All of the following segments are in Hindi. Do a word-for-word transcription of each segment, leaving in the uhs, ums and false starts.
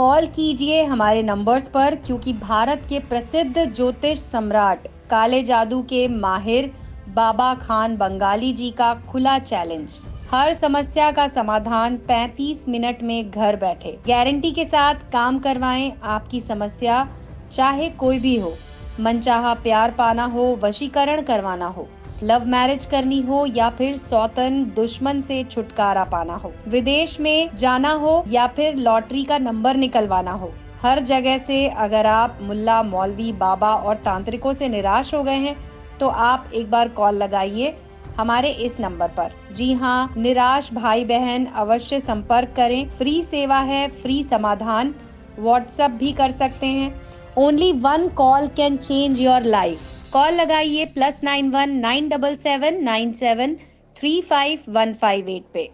कॉल कीजिए हमारे नंबर्स पर, क्योंकि भारत के प्रसिद्ध ज्योतिष सम्राट, काले जादू के माहिर बाबा खान बंगाली जी का खुला चैलेंज, हर समस्या का समाधान पैंतीस मिनट में घर बैठे गारंटी के साथ काम करवाएं। आपकी समस्या चाहे कोई भी हो, मनचाहा प्यार पाना हो, वशीकरण करवाना हो, लव मैरिज करनी हो या फिर सौतन दुश्मन से छुटकारा पाना हो, विदेश में जाना हो या फिर लॉटरी का नंबर निकलवाना हो, हर जगह से अगर आप मुल्ला मौलवी बाबा और तांत्रिकों से निराश हो गए हैं तो आप एक बार कॉल लगाइए हमारे इस नंबर पर। जी हाँ, निराश भाई बहन अवश्य संपर्क करें। फ्री सेवा है, फ्री समाधान। व्हाट्सएप भी कर सकते हैं। Only one call can change your life. Call लगाइए plus nine one nine double seven nine seven three five one five eight पे।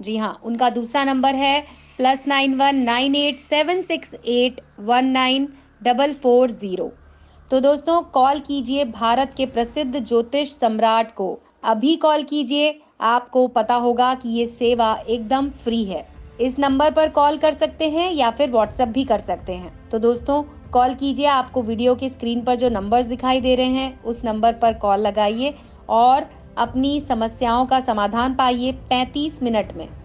जी हाँ, उनका दूसरा नंबर है plus nine one nine eight seven six eight one nine double four zero. तो दोस्तों, कॉल कीजिए भारत के प्रसिद्ध ज्योतिष सम्राट को। अभी कॉल कीजिए, आपको पता होगा कि ये सेवा एकदम फ्री है। इस नंबर पर कॉल कर सकते हैं या फिर व्हाट्सएप भी कर सकते हैं। तो दोस्तों, कॉल कीजिए। आपको वीडियो के स्क्रीन पर जो नंबर्स दिखाई दे रहे हैं उस नंबर पर कॉल लगाइए और अपनी समस्याओं का समाधान पाइए पैंतीस मिनट में।